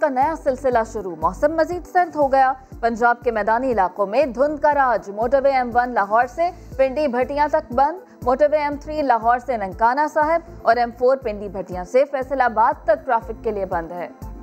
बारिश का नया सिलसिला शुरू, मौसम मजीद सर्द हो गया। पंजाब के मैदानी इलाकों में धुंध का राज। मोटरवे M1 लाहौर से पिंडी भटिया तक बंद। मोटरवे M3 लाहौर से ननकाना साहब और M4 पिंडी भटिया से फैसलाबाद तक ट्रैफिक के लिए बंद है।